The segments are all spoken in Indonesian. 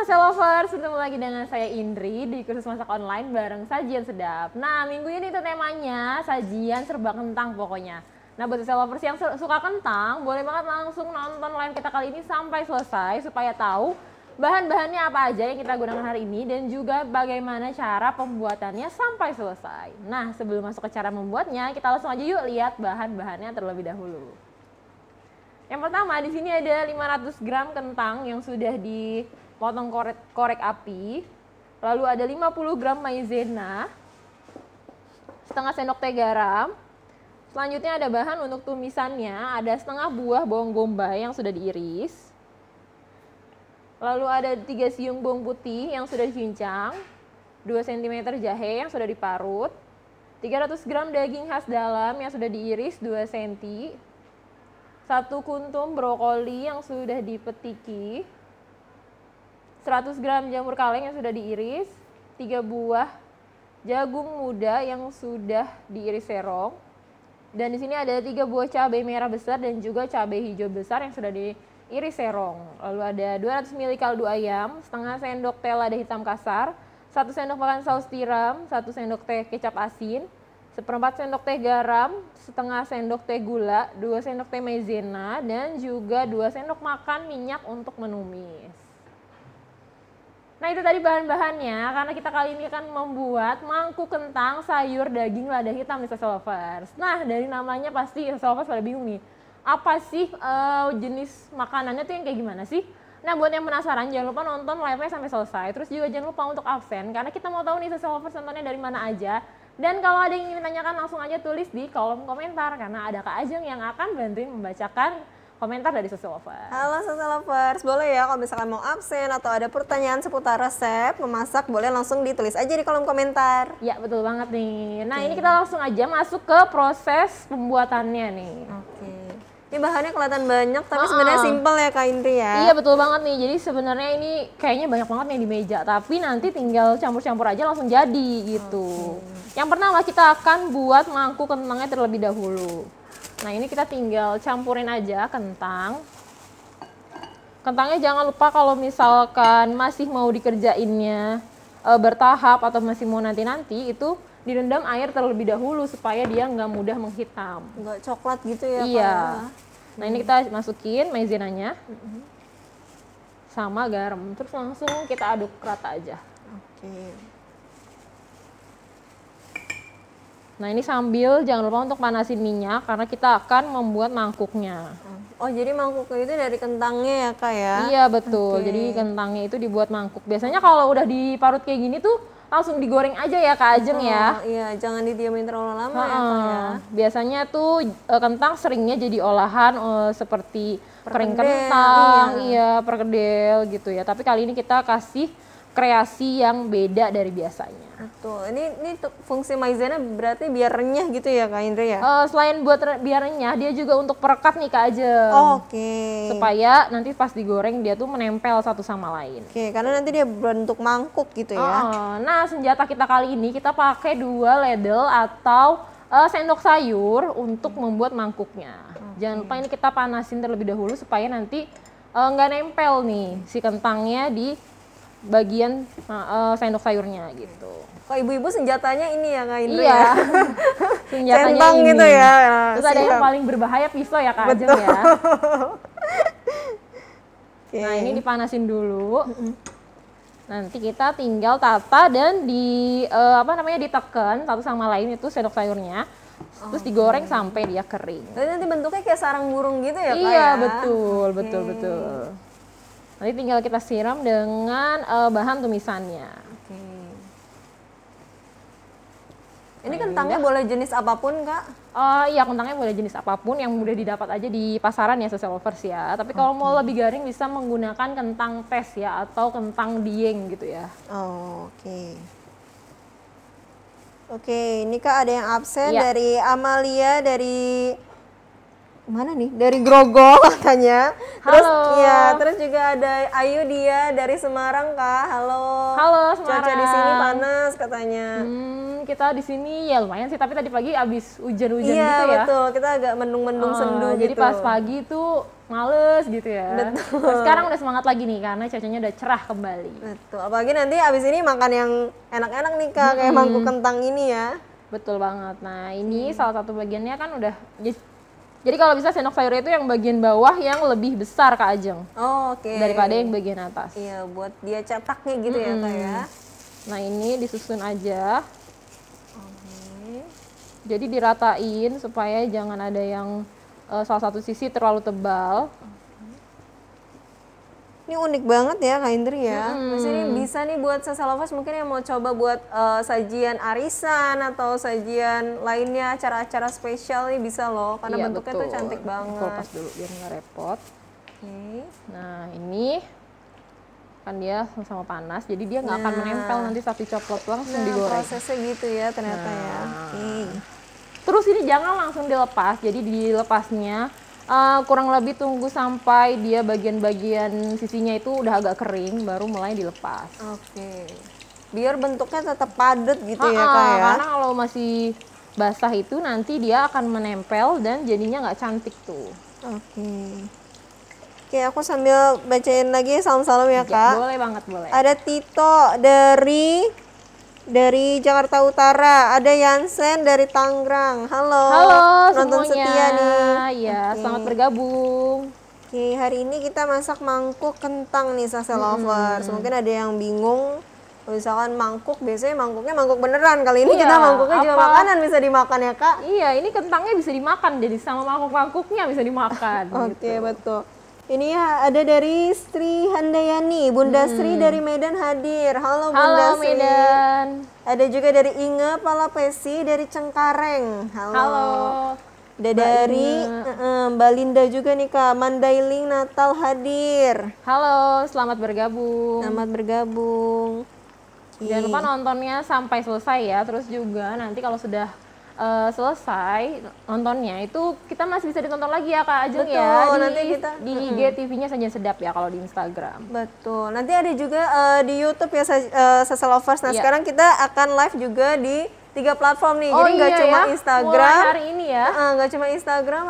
Social Lovers, ketemu lagi dengan saya Indri di kursus masak online bareng Sajian Sedap. Nah, minggu ini itu temanya sajian serba kentang pokoknya. Nah, buat Social Lovers yang suka kentang, boleh banget langsung nonton live kita kali ini sampai selesai supaya tahu bahan-bahannya apa aja yang kita gunakan hari ini dan juga bagaimana cara pembuatannya sampai selesai. Nah, sebelum masuk ke cara membuatnya, kita langsung aja yuk lihat bahan-bahannya terlebih dahulu. Yang pertama, di sini ada 500 gram kentang yang sudah dipotong korek api. Lalu ada 50 gram maizena, setengah sendok teh garam. Selanjutnya ada bahan untuk tumisannya, ada setengah buah bawang bombay yang sudah diiris. Lalu ada 3 siung bawang putih yang sudah dicincang, 2 cm jahe yang sudah diparut, 300 gram daging khas dalam yang sudah diiris 2 cm, 1 kuntum brokoli yang sudah dipetiki, 100 gram jamur kaleng yang sudah diiris, 3 buah jagung muda yang sudah diiris serong, dan di sini ada 3 buah cabai merah besar dan juga cabai hijau besar yang sudah diiris serong. Lalu ada 200 ml kaldu ayam, setengah sendok teh lada hitam kasar, 1 sendok makan saus tiram, 1 sendok teh kecap asin, 1/4 sendok teh garam, setengah sendok teh gula, 2 sendok teh maizena, dan juga 2 sendok makan minyak untuk menumis. Nah, itu tadi bahan-bahannya, karena kita kali ini akan membuat mangkuk kentang sayur daging lada hitam nih Social Lovers. Nah, dari namanya pasti Social Lovers pada bingung nih, apa sih jenis makanannya tuh yang kayak gimana sih? Nah, buat yang penasaran, jangan lupa nonton live-nya sampai selesai. Terus juga jangan lupa untuk absen, karena kita mau tahu nih Social Lovers nontonnya dari mana aja. Dan kalau ada yang ingin ditanyakan, langsung aja tulis di kolom komentar, karena ada Kak Ajeng yang akan bantuin membacakan komentar dari Social Lovers. Halo Social Lovers, boleh ya kalau misalkan mau absen atau ada pertanyaan seputar resep memasak, boleh langsung ditulis aja di kolom komentar. Ya, betul banget nih. Nah, ini kita langsung aja masuk ke proses pembuatannya nih. Oke. Ini bahannya kelihatan banyak, tapi sebenarnya simpel ya Kak Indri ya? Iya, betul banget nih. Jadi sebenarnya ini kayaknya banyak banget nih di meja, tapi nanti tinggal campur-campur aja langsung jadi gitu. Okay. Yang pertama kita akan buat mangkuk kentangnya terlebih dahulu. Nah, ini kita tinggal campurin aja kentang. Kentangnya jangan lupa kalau misalkan masih mau dikerjainnya bertahap atau masih mau nanti-nanti itu direndam air terlebih dahulu supaya dia nggak mudah menghitam. Nggak coklat gitu ya? Iya. Nah, ini kita masukin maizenanya sama garam. Terus langsung kita aduk rata aja. Oke. Nah, ini sambil jangan lupa untuk panasin minyak karena kita akan membuat mangkuknya. Oh, jadi mangkuknya itu dari kentangnya ya Kak ya? Iya, betul. Okay. Jadi kentangnya itu dibuat mangkuk. Biasanya kalau udah diparut kayak gini tuh langsung digoreng aja ya Kak Ajeng ya. Iya, jangan didiamin terlalu lama ya Kak ya. Biasanya tuh kentang seringnya jadi olahan seperti kering kentang, iya, perkedel gitu ya. Tapi kali ini kita kasih kreasi yang beda dari biasanya. Betul, ini fungsi maizena berarti biar renyah gitu ya Kak Indri ya? Selain buat biar renyah, dia juga untuk perekat nih Kak Ajeng. Oke. Supaya nanti pas digoreng dia tuh menempel satu sama lain. Oke, karena nanti dia bentuk mangkuk gitu ya. Nah, senjata kita kali ini kita pakai 2 ladle atau sendok sayur untuk membuat mangkuknya. Jangan lupa ini kita panasin terlebih dahulu supaya nanti nggak nempel nih si kentangnya di bagian sendok sayurnya gitu. Kok ibu-ibu senjatanya ini ya Kak Indri? Iya. Senjatanya centang ini gitu ya. Terus ada yang paling berbahaya pisau ya Kak Ajeng ya. Okay. Nah, ini dipanasin dulu. Nanti kita tinggal tata dan ditekan satu sama lain itu sendok sayurnya. Terus digoreng sampai dia kering. Jadi nanti bentuknya kayak sarang burung gitu ya Kak? Iya, betul, betul, betul. Nanti tinggal kita siram dengan bahan tumisannya. Oke. Ini kentangnya boleh jenis apapun Kak? Iya, kentangnya boleh jenis apapun yang mudah didapat aja di pasaran ya Social Lovers ya. Tapi kalau mau lebih garing bisa menggunakan kentang tes ya atau kentang dieng gitu ya. Oke. Oke, ini Kak ada yang absen dari Amalia dari mana nih? Dari Grogol katanya. Terus terus juga ada Ayu dia dari Semarang Kak. Halo. Halo Semarang. Cuaca di sini panas katanya. Kita di sini ya lumayan sih, tapi tadi pagi abis hujan-hujan gitu ya. Iya, betul. Kita agak mendung-mendung sendu jadi gitu. Jadi pas pagi tuh males gitu ya. Betul. Nah, sekarang udah semangat lagi nih karena cuacanya udah cerah kembali. Betul. Apalagi nanti abis ini makan yang enak-enak nih Kak, kayak mangkuk kentang ini ya. Betul banget. Nah ini salah satu bagiannya kan udah. Jadi kalau bisa sendok sayurnya itu yang bagian bawah yang lebih besar Kak Ajeng. Oh, oke. Daripada yang bagian atas. Iya, buat dia cetaknya gitu ya Kak ya. Nah ini disusun aja. Jadi diratain supaya jangan ada yang salah satu sisi terlalu tebal. Ini unik banget ya Kak Indri ya. Terus ini bisa nih buat seselovers mungkin yang mau coba buat sajian arisan atau sajian lainnya, acara-acara spesial nih bisa loh. Karena iya, bentuknya betul. Tuh cantik banget. Aku lepas dulu biar nggak repot. Okay. Nah ini kan dia sama panas, jadi dia nggak akan menempel nanti sapi coklat langsung digoreng. Prosesnya gitu ya ternyata ya. Okay. Terus ini jangan langsung dilepas, jadi dilepasnya kurang lebih tunggu sampai dia bagian-bagian sisinya itu udah agak kering, baru mulai dilepas. Oke. Biar bentuknya tetap padat gitu ya Kak ya? Karena kalau masih basah itu nanti dia akan menempel dan jadinya nggak cantik tuh. Oke. Oke, aku sambil bacain lagi salam-salam ya Kak. Boleh banget, boleh. Ada Tito dari Jakarta Utara, ada Yansen dari Tangerang. Halo, halo nonton semuanya. Setia nih. Iya, selamat bergabung. Oke, hari ini kita masak mangkuk kentang nih Sase Lovers. Mungkin ada yang bingung, misalkan mangkuk, biasanya mangkuknya mangkuk beneran. Kali ini kita mangkuknya cuma makanan bisa dimakan ya Kak? Iya, ini kentangnya bisa dimakan, jadi sama mangkuk-mangkuknya bisa dimakan. Oke, betul. Ini ada dari Sri Handayani, Bunda Sri dari Medan hadir. Halo Bunda Sri. Medan. Ada juga dari Inge Palapesi dari Cengkareng. Halo. Ada dari Mbak Linda juga nih Kak, Mandailing Natal hadir. Halo, selamat bergabung. Selamat bergabung. Jangan lupa nontonnya sampai selesai ya. Terus juga nanti kalau sudah selesai nontonnya itu kita masih bisa ditonton lagi ya Kak Ajeng. Betul, ya nanti kita di IGTV-nya Sajian Sedap ya kalau di Instagram. Betul, nanti ada juga di YouTube ya Sase Lovers. Nah sekarang kita akan live juga di 3 platform nih. Jadi nggak cuma Instagram. Mulai hari ini ya. Nggak cuma Instagram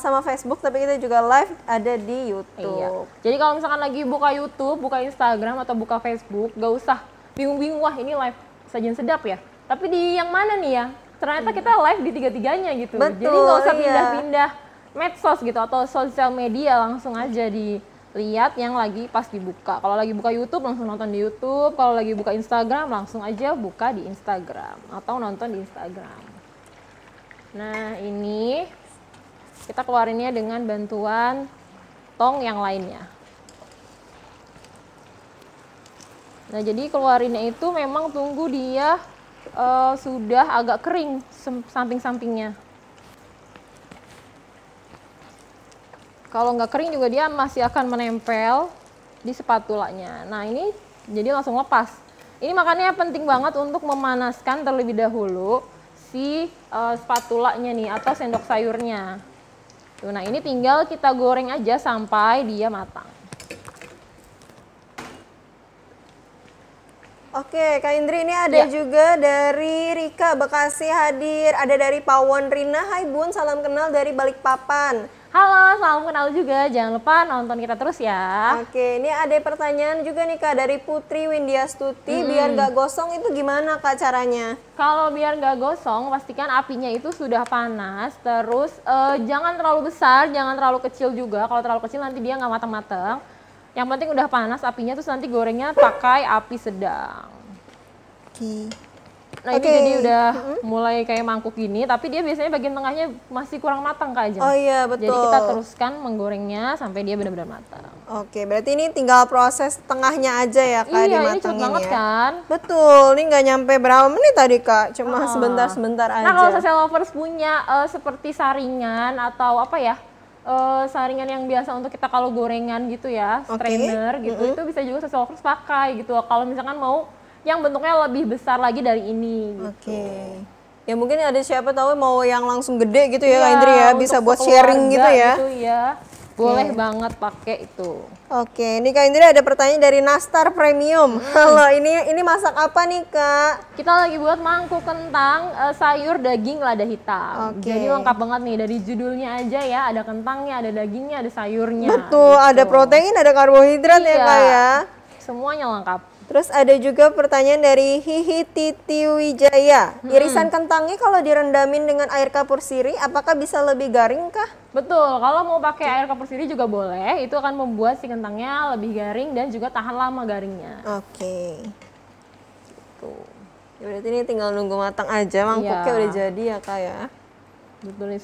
sama Facebook, tapi kita juga live ada di YouTube. Jadi kalau misalkan lagi buka YouTube, buka Instagram atau buka Facebook, nggak usah bingung-bingung wah ini live Sajian Sedap ya. Tapi di yang mana nih ya? Ternyata kita live di tiga-tiganya gitu. Betul, jadi nggak usah pindah-pindah medsos gitu atau sosial media, langsung aja dilihat yang lagi pas dibuka. Kalau lagi buka YouTube langsung nonton di YouTube, kalau lagi buka Instagram langsung aja buka di Instagram atau nonton di Instagram. Nah ini kita keluarinnya dengan bantuan tong yang lainnya. Nah jadi keluarinnya itu memang tunggu dia sudah agak kering samping-sampingnya. Kalau nggak kering juga dia masih akan menempel di spatulanya. Nah ini jadi langsung lepas. Ini makanya penting banget untuk memanaskan terlebih dahulu si spatulanya nih atau sendok sayurnya. Tuh, nah ini tinggal kita goreng aja sampai dia matang. Oke, Kak Indri ini ada juga dari Rika Bekasi hadir, ada dari Pawon Rina, hai Bun, salam kenal dari Balikpapan. Halo, salam kenal juga, jangan lupa nonton kita terus ya. Oke, ini ada pertanyaan juga nih Kak dari Putri Windiastuti, biar nggak gosong itu gimana Kak caranya? Kalau biar nggak gosong, pastikan apinya itu sudah panas, terus jangan terlalu besar, jangan terlalu kecil juga, kalau terlalu kecil nanti dia nggak matang-matang. Yang penting udah panas apinya, terus nanti gorengnya pakai api sedang. Oke. Nah ini jadi udah mulai kayak mangkuk gini, tapi dia biasanya bagian tengahnya masih kurang matang Kak Ajeng. Oh iya betul. Jadi kita teruskan menggorengnya sampai dia benar-benar matang. Oke, berarti ini tinggal proses tengahnya aja ya Kak, dimatangin ya? Iya, ini cepet banget kan? Betul, ini nggak nyampe berapa menit tadi Kak, cuma sebentar-sebentar aja. Nah kalau Sase Lovers punya seperti saringan atau apa ya? Saringan yang biasa untuk kita kalau gorengan gitu ya, strainer gitu, itu bisa juga Sase Lovers pakai gitu kalau misalkan mau yang bentuknya lebih besar lagi dari ini gitu. Ya mungkin ada siapa tahu mau yang langsung gede gitu ya Kak Indri ya, bisa buat sharing gitu ya. Boleh banget pakai itu. Oke, ini Kak Indri ada pertanyaan dari Nastar Premium. Halo, ini masak apa nih, Kak? Kita lagi buat mangkuk kentang, sayur, daging, lada hitam. Okay. Jadi lengkap banget nih, dari judulnya aja ya, ada kentangnya, ada dagingnya, ada sayurnya. Betul, gitu. Ada protein, ada karbohidrat iya, ya, Kak ya? Semuanya lengkap. Terus ada juga pertanyaan dari Hihi Titi Wijaya. Irisan kentangnya kalau direndamin dengan air kapur sirih, apakah bisa lebih garing, Kak? Betul, kalau mau pakai air kapur sirih juga boleh, itu akan membuat si kentangnya lebih garing dan juga tahan lama garingnya. Oke. Gitu. Berarti ini tinggal nunggu matang aja, mangkuknya udah jadi ya, Kak ya. Betul, ini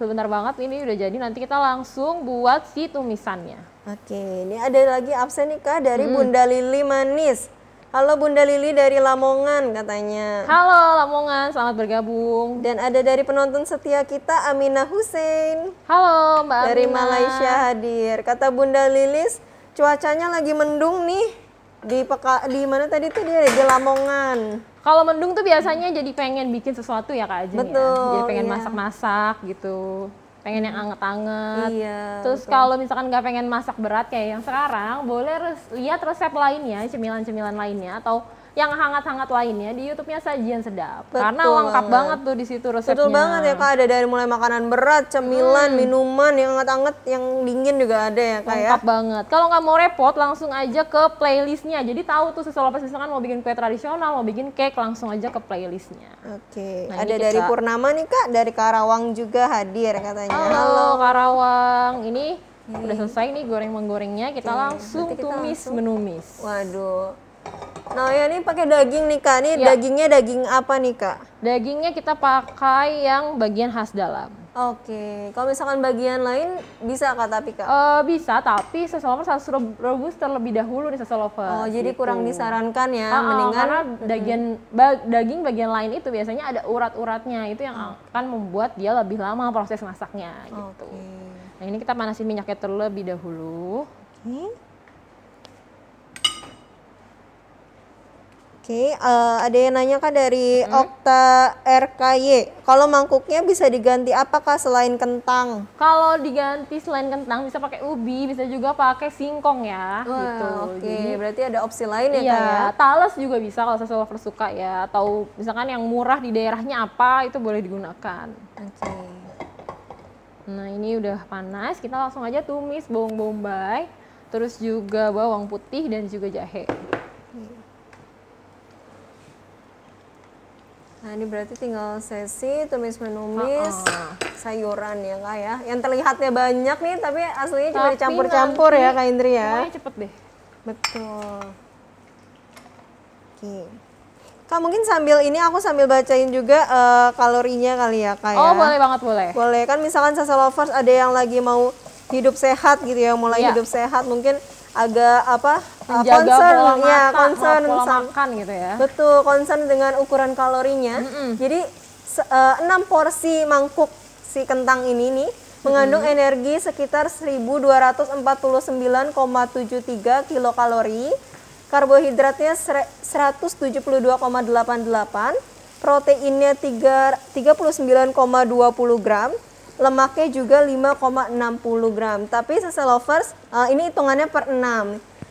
sebentar banget ini udah jadi, nanti kita langsung buat si tumisannya. Oke, ini ada lagi absen nih, Kak, dari Bunda Lili Manis. Halo Bunda Lili dari Lamongan katanya. Halo Lamongan, selamat bergabung. Dan ada dari penonton setia kita Aminah Hussein. Halo Mbak Aminah. Dari Malaysia hadir. Kata Bunda Lilis, cuacanya lagi mendung nih. Di mana tadi tuh dia? Di Lamongan. Kalau mendung tuh biasanya jadi pengen bikin sesuatu ya Kak Ajeng. Betul. Ya? Jadi pengen masak-masak gitu. Pengen yang anget-anget, terus kalau misalkan nggak pengen masak berat kayak yang sekarang, boleh lihat resep lainnya, cemilan-cemilan lainnya, atau yang hangat-hangat lainnya di YouTube-nya Sajian Sedap. Betul, karena lengkap banget tuh di situ resepnya. Betul banget ya Kak, ada dari mulai makanan berat, cemilan, minuman, yang hangat-hangat, yang dingin juga ada ya Kak. Lengkap banget. Kalau nggak mau repot, langsung aja ke playlistnya. Jadi tahu tuh sesuatu misalkan mau bikin kue tradisional, mau bikin cake, langsung aja ke playlistnya. Oke. Nah, ada dari Purnama nih Kak, dari Karawang juga hadir katanya. Halo Karawang, ini udah selesai nih goreng-menggorengnya. Kita langsung tumis-menumis. Waduh. Nah ya ini pakai daging nih Kak, ini dagingnya daging apa nih Kak? Dagingnya kita pakai yang bagian khas dalam. Oke, kalau misalkan bagian lain bisa Kak tapi Kak? Bisa, tapi seselover harus rebus terlebih dahulu nih seselover. Oh jadi gitu. Kurang disarankan ya, mendingan karena daging bagian lain itu biasanya ada urat-uratnya, itu yang akan membuat dia lebih lama proses masaknya gitu. Nah ini kita panasin minyaknya terlebih dahulu. Oke, ada yang nanya Kak dari Okta RKY. Kalau mangkuknya bisa diganti apakah selain kentang? Kalau diganti selain kentang bisa pakai ubi, bisa juga pakai singkong ya. Wah, gitu. Oke, berarti ada opsi lain ya Kak ya? Talas juga bisa kalau seseorang suka ya. Atau misalkan yang murah di daerahnya apa itu boleh digunakan. Oke. Nah ini udah panas, kita langsung aja tumis bawang bombay, terus juga bawang putih dan juga jahe. Nah ini berarti tinggal sesi tumis-menumis sayuran ya Kak ya. Yang terlihatnya banyak nih tapi aslinya cuma dicampur-campur ya Kak Indri ya. Semuanya cepet deh. Betul. Oke. Kak mungkin sambil ini aku sambil bacain juga kalorinya kali ya Kak ya. Oh boleh banget boleh. Boleh kan misalkan sasa lovers ada yang lagi mau hidup sehat gitu ya. Mulai hidup sehat mungkin agak apa concern ya makan gitu ya. Betul, concern dengan ukuran kalorinya. Jadi 6 porsi mangkuk si kentang ini nih mengandung energi sekitar 1249,73 kilokalori, karbohidratnya 172,88, proteinnya 39,20 gram. Lemaknya juga 5,60 gram. Tapi sasa lovers ini hitungannya per 6.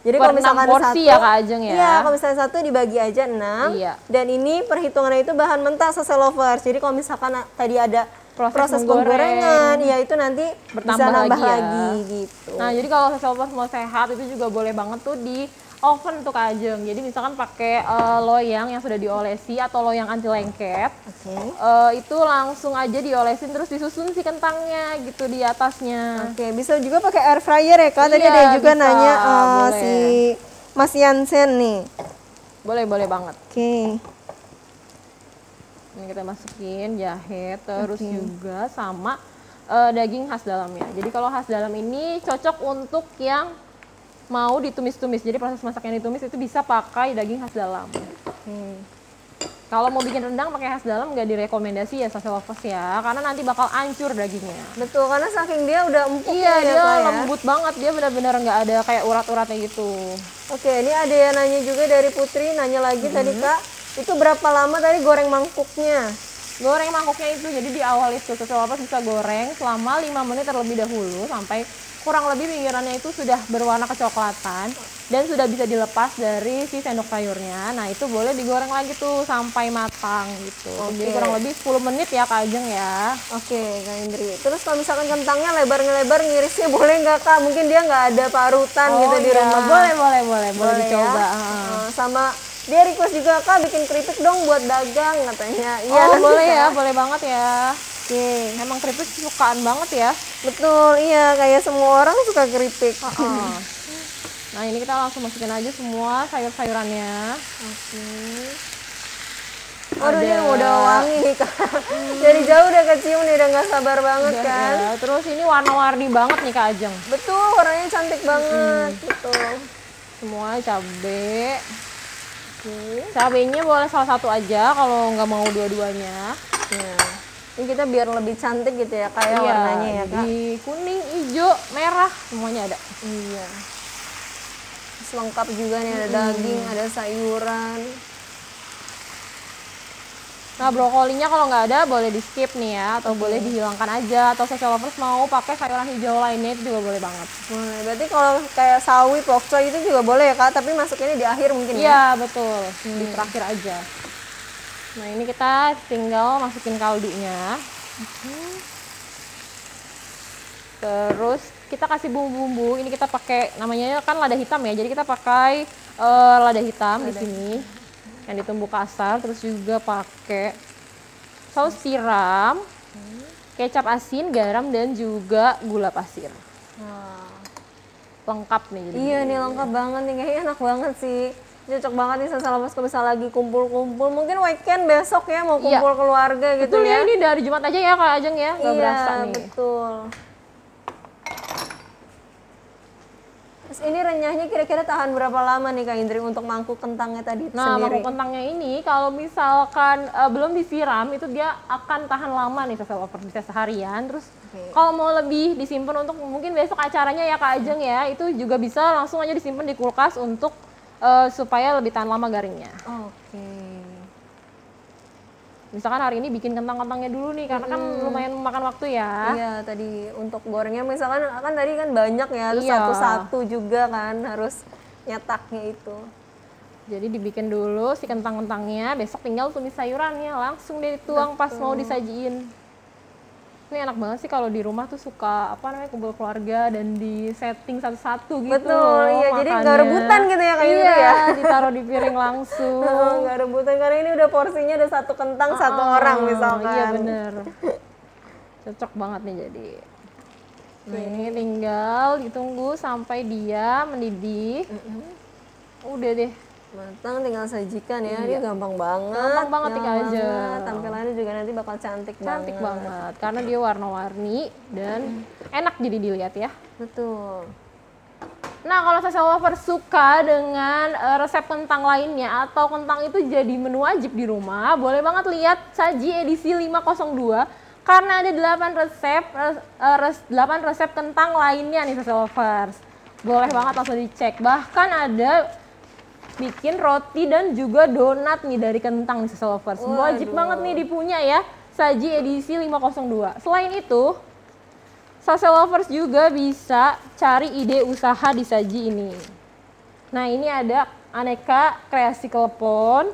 Jadi per kalau misalkan 6 porsi 1 ya Kak Ajeng ya. Iya, kalau misalkan 1 dibagi aja 6. Iya. Dan ini perhitungannya itu bahan mentah sasa lovers. Jadi kalau misalkan tadi ada proses penggorengan, ya itu nanti bisa nambah lagi gitu. Nah, jadi kalau sasa lovers mau sehat itu juga boleh banget tuh di oven tuh Kak Ajeng, jadi misalkan pakai loyang yang sudah diolesi atau loyang anti lengket, itu langsung aja diolesin terus disusun si kentangnya gitu di atasnya. Oke, bisa juga pakai air fryer ya Kak, tadi ada juga bisa, nanya si Mas Yansen nih. Boleh banget. Oke. Ini kita masukin jahe terus juga sama daging khas dalamnya, jadi kalau khas dalam ini cocok untuk yang mau ditumis-tumis, jadi proses masaknya ditumis itu bisa pakai daging khas dalam. Kalau mau bikin rendang pakai khas dalam nggak direkomendasi ya sasa lovers ya, karena nanti bakal hancur dagingnya. Betul, karena saking dia udah empuk. Iya, dia lembut banget, dia benar-benar nggak ada kayak urat-uratnya gitu. Oke, ini ada yang nanya juga dari Putri, nanya lagi tadi Kak, itu berapa lama tadi goreng mangkuknya? Goreng mangkuknya itu, jadi di awal itu sasa lovers bisa goreng selama 5 menit terlebih dahulu sampai kurang lebih pinggirannya itu sudah berwarna kecoklatan dan sudah bisa dilepas dari si sendok sayurnya. Nah, itu boleh digoreng lagi tuh sampai matang gitu. Okay. Jadi kurang lebih 10 menit ya Kak Ajeng ya. Oke, Kak Indri. Terus kalau misalkan kentangnya lebar-ngelebar ngirisnya boleh nggak Kak? Mungkin dia nggak ada parutan gitu di rumah. Boleh dicoba. Ya? Sama dia request juga Kak bikin keripik dong buat dagang katanya. Iya, boleh ya, boleh banget ya. Oke, emang keripik sukaan banget ya. Betul, iya, kayak semua orang suka keripik. Nah, ini kita langsung masukin aja semua sayur-sayurannya. Oke. Waduh, ini udah wangi nih Kak. Dari jauh udah kecium nih, udah nggak sabar banget kan. Ya. Terus ini warna-warni banget nih Kak Ajeng. Betul, warnanya cantik banget. Betul. Semua cabai. Okay. Cabainya boleh salah satu aja kalau nggak mau dua-duanya. Nah, ini kita biar lebih cantik gitu ya kayak warnanya ya Kak. Di kuning, hijau, merah semuanya ada. Iya. Lengkap juga nih, ada daging, ada sayuran. Nah, brokolinya kalau nggak ada boleh di skip nih ya, atau boleh dihilangkan aja, atau social lovers mau pakai sayuran hijau lainnya itu juga boleh banget. Berarti kalau kayak sawi, bok choy itu juga boleh ya Kak, tapi masukinnya di akhir mungkin ya? Iya betul, di terakhir aja. Nah, ini kita tinggal masukin kaldunya. Terus kita kasih bumbu-bumbu. Ini kita pakai namanya kan lada hitam ya. Jadi kita pakai lada hitam di sini yang ditumbuk kasar. Terus juga pakai saus tiram, kecap asin, garam dan juga gula pasir. Lengkap nih. Jadi iya nih lengkap banget nih. Kayaknya enak banget sih. Cocok banget nih sesal mas kalau bisa lagi kumpul-kumpul. Mungkin weekend besok ya mau kumpul keluarga gitu. Betul ya. Ini dari Jumat aja ya Kak Ajeng ya. Gak berasa nih. Betul. Terus ini renyahnya kira-kira tahan berapa lama nih Kak Indri untuk mangkuk kentangnya tadi sendiri? Nah, mangkuk kentangnya ini kalau misalkan belum disiram itu dia akan tahan lama nih sesal over bisa seharian. Terus kalau mau lebih disimpan untuk mungkin besok acaranya ya Kak Ajeng ya, itu juga bisa langsung aja disimpan di kulkas untuk supaya lebih tahan lama garingnya. Misalkan hari ini bikin kentang-kentangnya dulu nih, karena kan lumayan memakan waktu ya. Iya, tadi untuk gorengnya misalkan kan tadi kan banyak ya, terus satu-satu juga kan harus nyetaknya itu. Jadi dibikin dulu si kentang-kentangnya, besok tinggal tumis sayurannya, langsung deh dituang pas mau disajiin. Ini enak banget sih kalau di rumah tuh suka apa namanya kumpul keluarga dan di setting satu-satu gitu. Betul, iya makannya. Jadi nggak rebutan gitu ya kayak gitu ya. Ditaruh di piring langsung. Nggak rebutan karena ini udah porsinya ada satu kentang satu orang misalkan. Iya bener. Cocok banget nih jadi. Nah, ini tinggal ditunggu sampai dia mendidih. Udah deh. Matang tinggal sajikan ya, dia gampang banget. Gampang banget nih Kak Ajeng. Tampilannya juga nanti bakal cantik banget. Banget, karena dia warna-warni dan enak jadi dilihat ya. Betul. Nah, kalau sesal lovers suka dengan resep kentang lainnya atau kentang itu jadi menu wajib di rumah, boleh banget lihat Saji edisi 502. Karena ada 8 resep kentang lainnya nih sesal lovers. Boleh banget langsung dicek, bahkan ada bikin roti dan juga donat nih dari kentang nih sesal lovers. Wajib banget nih dipunya ya Saji edisi 502. Selain itu sesal lovers juga bisa cari ide usaha di Saji ini. Nah, ini ada aneka kreasi klepon.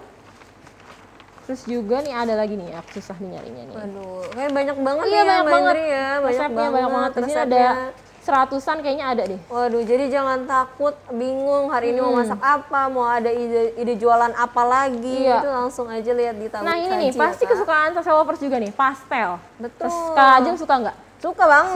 Terus juga nih ada lagi nih, aku susah nyarinya nih. Kayak banyak banget ya Mbak Indri ya. Resepnya banyak banget. Terus ini ada 100-an kayaknya ada deh. Waduh, jadi jangan takut, bingung hari ini mau masak apa, mau ada ide jualan apa lagi, itu langsung aja lihat di tabung. Nah ini nih, pasti kesukaan sesal lovers juga nih, pastel. Betul. Terus Kak Ajeng suka nggak? Suka banget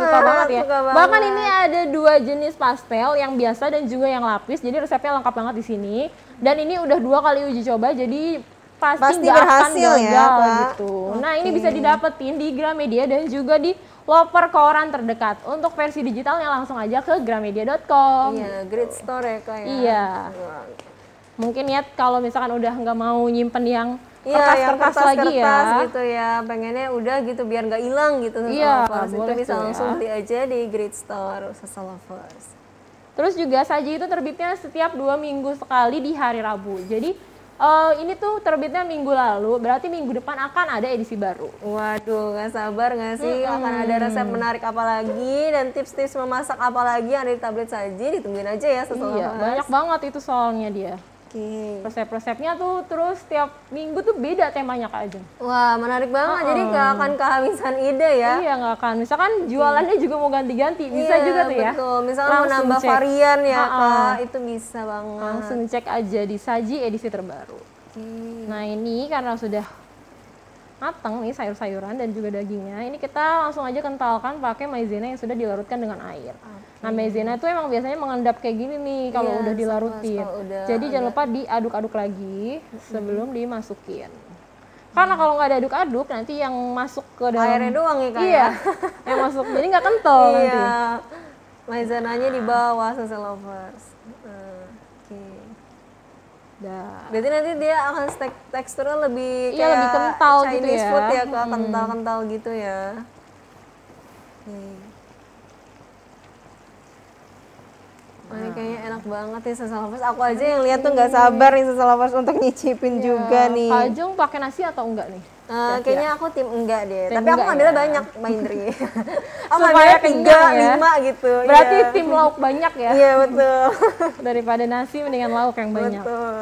ya. Bahkan ini ada 2 jenis pastel, yang biasa dan juga yang lapis, jadi resepnya lengkap banget di sini. Dan ini udah 2 kali uji coba, jadi pasti nggak akan gagal ya, gitu. Nah, ini bisa didapetin di Gramedia dan juga di loper koran terdekat. Untuk versi digitalnya langsung aja ke gramedia.com. Iya, Grid Store ya Kak ya. Iya. Mungkin ya kalau misalkan udah nggak mau nyimpen yang kertas-kertas lagi ya. Gitu ya, pengennya udah gitu biar nggak hilang gitu. Iya, boleh bisa langsung beli aja di Grid Store sesal lovers. Terus juga Saji itu terbitnya setiap 2 minggu sekali di hari Rabu. Jadi Ini tuh terbitnya minggu lalu, berarti minggu depan akan ada edisi baru. Waduh, nggak sabar nggak sih? Akan ada resep menarik apa lagi dan tips-tips memasak apa lagi yang ada di tablet Saji, ditungguin aja ya setelah iya, banyak banget itu soalnya dia. Okay. Resep-resepnya tuh terus tiap minggu tuh beda temanya Kak Ajeng. Wah, menarik banget. Jadi nggak akan kehabisan ide ya? Iya, nggak akan. Misalkan jualannya juga mau ganti-ganti, bisa juga tuh ya? Betul, misalkan mau nambah varian ya Kak, itu bisa banget. Langsung cek aja di Saji edisi terbaru. Nah ini karena sudah matang nih sayur-sayuran dan juga dagingnya, ini kita langsung aja kentalkan pakai maizena yang sudah dilarutkan dengan air. Nah maizena itu emang biasanya mengendap kayak gini nih kalau udah dilarutin. Jadi jangan lupa diaduk-aduk lagi sebelum dimasukin. Karena kalau nggak diaduk-aduk nanti yang masuk ke dalam airnya doang ya Kak. Iya, yang masuk jadi nggak kental nanti. Iya, maizenanya di bawah lovers. Dah. Berarti nanti dia akan teksturnya lebih kayak lebih kental Chinese gitu ya. Food ya Kak, kental-kental gitu ya. Nah. Ini kayaknya enak banget ya sesalovers. Aku aja yang lihat tuh nggak sabar nih sesalovers untuk nyicipin juga nih. Kak Ajeng pakai nasi atau enggak nih? Kayaknya aku tim enggak deh. Tim tapi enggak aku ngambilnya banyak, Mbak Indri. Aku ngambilnya 3, 5 gitu. Berarti tim lauk banyak ya? Iya betul. Daripada nasi mendingan lauk yang banyak. Betul.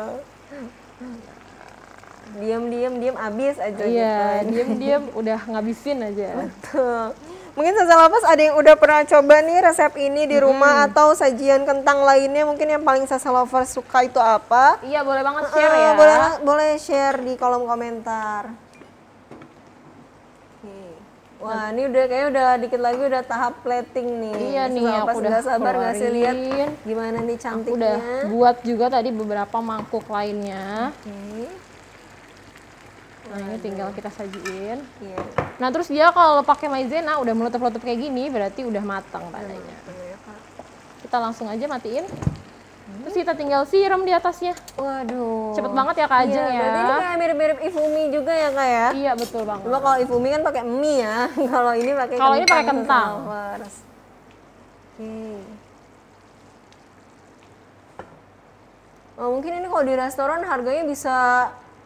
Diam-diam habis aja. Iya, gitu. Diam-diam udah ngabisin aja. Betul. Mungkin sasalovers ada yang udah pernah coba nih resep ini di rumah atau sajian kentang lainnya, mungkin yang paling sasalovers suka itu apa? Iya, boleh banget share ya. Boleh share di kolom komentar. Wah, ini udah kayak dikit lagi udah tahap plating nih. Iya nih, aku udah sabar nggak sih lihat gimana nih cantiknya. Aku udah buat juga tadi beberapa mangkuk lainnya. Nah ini tinggal kita sajiin. Nah terus dia kalau pakai maizena udah meletup-letup kayak gini berarti udah matang tandanya. Kita langsung aja matiin. Terus kita tinggal siram di atasnya. Waduh. Cepet banget ya Kak Ajeng ya. Berarti ini kayak mirip-mirip ifumi juga ya Kak ya? Iya betul banget. Cuma kalau ifumi kan pakai mie ya. Kalau ini pakai kentang. Kalau ini pakai kentang. Oh, mungkin ini kalau di restoran harganya bisa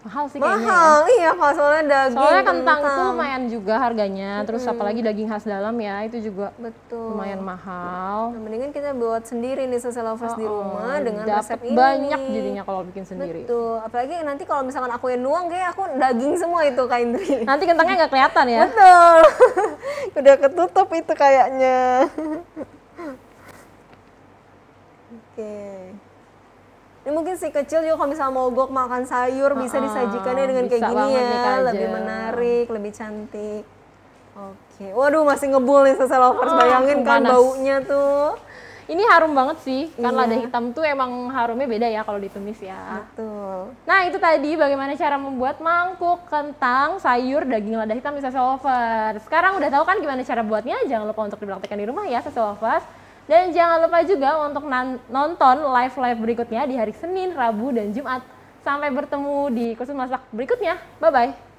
mahal sih kayaknya. Mahal, iya Kak, soalnya daging. Soalnya kentang itu lumayan juga harganya, terus apalagi daging khas dalam ya, itu juga lumayan mahal. Nah, mendingan kita buat sendiri nih sasalovers di rumah dengan resep ini. Banyak jadinya kalau bikin sendiri. Betul, apalagi nanti kalau misalkan aku yang nuang kayak aku daging semua itu Kak Indri. Nanti kentangnya nggak kelihatan ya. Betul, udah ketutup itu kayaknya. Ini mungkin si kecil juga kalau misalnya mogok makan sayur bisa disajikannya dengan kayak gini ya, lebih menarik, lebih cantik. Waduh masih ngebul nih sasalovers, bayangin kan baunya tuh. Ini harum banget sih, kan lada hitam tuh emang harumnya beda ya kalau ditumis ya. Betul. Nah itu tadi bagaimana cara membuat mangkuk, kentang, sayur, daging lada hitam di sasalovers. Sekarang udah tahu kan gimana cara buatnya, jangan lupa untuk dipraktikkan di rumah ya sasalovers. Dan jangan lupa juga untuk nonton live-live berikutnya di hari Senin, Rabu, dan Jumat. Sampai bertemu di kursus masak berikutnya. Bye-bye.